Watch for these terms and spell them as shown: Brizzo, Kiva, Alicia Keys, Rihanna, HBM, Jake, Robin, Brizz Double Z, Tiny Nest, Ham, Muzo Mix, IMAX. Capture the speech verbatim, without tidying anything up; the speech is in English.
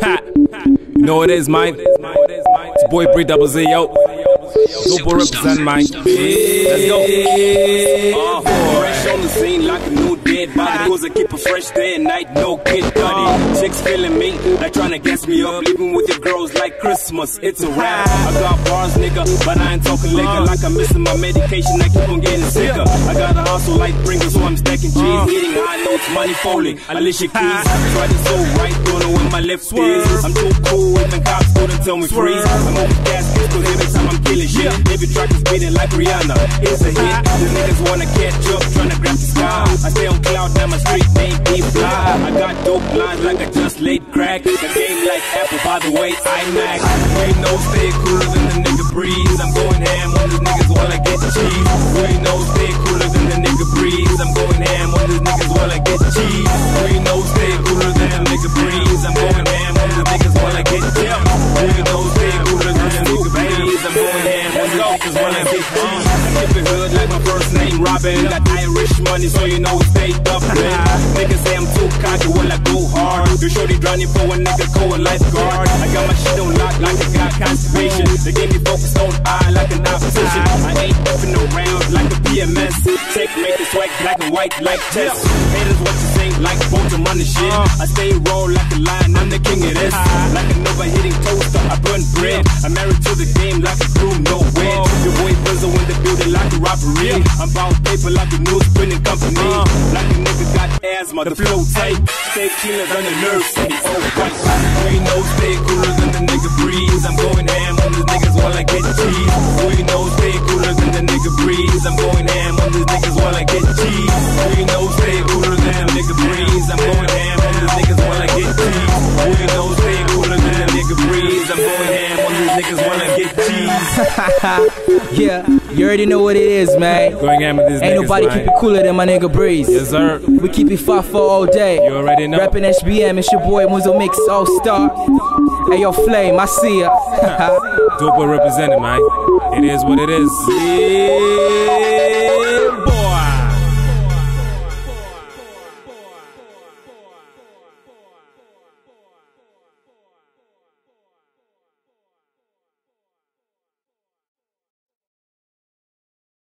Ha! You know it is, mate. It's boy Brizz Double Z, yo. Super represent, mate. Let's go. Uh, fresh on the scene like a new dead body. Cause I keep a fresh day and night, no kid buddy. Chicks feeling me, like trying to guess me up. Leaving with your girls like Christmas, it's a wrap. I got bars, nigga, but I ain't talking liquor. Like I'm missing my medication, I keep on getting sicker. I got a hustle like bringer, so I'm stacking cheese. Hitting high notes, money folding, Alicia Keys. Try to so right, don't know where my left is. I'm too cool, and the cops couldn't tell me freeze. I'm over gas, cause every time I'm killing shit. Every track is beating like Rihanna, it's a hit. The niggas wanna catch up, tryna grab the sky. I stay on cloud, down my street, they be fly. I got dope lines like I just laid crack. The game like Apple, by the way, IMAX. We know stay cooler than the nigga Brizz. I'm going ham on these niggas while I get the cheese. We know stay cooler than the nigga Brizz. I'm going ham on these niggas while I get the cheese. We know stay cooler than the nigga Brizz. I'm going ham on these niggas while I get the cheese. We know stay cooler than the nigga Brizz. I'm going ham on these niggas while I get cheese. I keep it hood like my first name Robin. Got Irish money, so you know it's paid up. Niggas say I'm too cocky while I go hard. You shorty drowning for a nigga, call a lifeguard. I got my shit on lock like I got conservation. They gave me focus on eye like an opposition. I ain't effing around like a P M S. Check, make the swag black and white like chess. Haters what you think like both them on the shit. I stay roll like a lion, I'm the king of this. Like an overheating toaster, I burn bread. I'm married to the game like a crew, no way. Your boy Brizzo in the building like a robbery. I'm bound paper like a news printing company. Like a nigga got asthma, the flow tight. Stay killers on the nerves, city so white. We know stay cooler than the nigga Brizz. I'm going ham on these niggas while I get cheese. We know stay cooler than the nigga Brizz. I'm going ham on these niggas while I get cheese. We know stay cooler than the nigga Brizz. I'm going ham on these niggas while I get cheese. We know stay cooler than the nigga Brizz. I'm going ham on these niggas while I get cheese. Yeah, you already know what it is, man. Going ham with these Ain't niggas, nobody man. Keep it cooler than my nigga Brizz. Yes, sir. We keep it five four all day. You already know. Rapping H B M, it's your boy Muzo Mix, all star. Hey, yo, Flame, I see ya. Double represented, man. It is what it is. Yeah.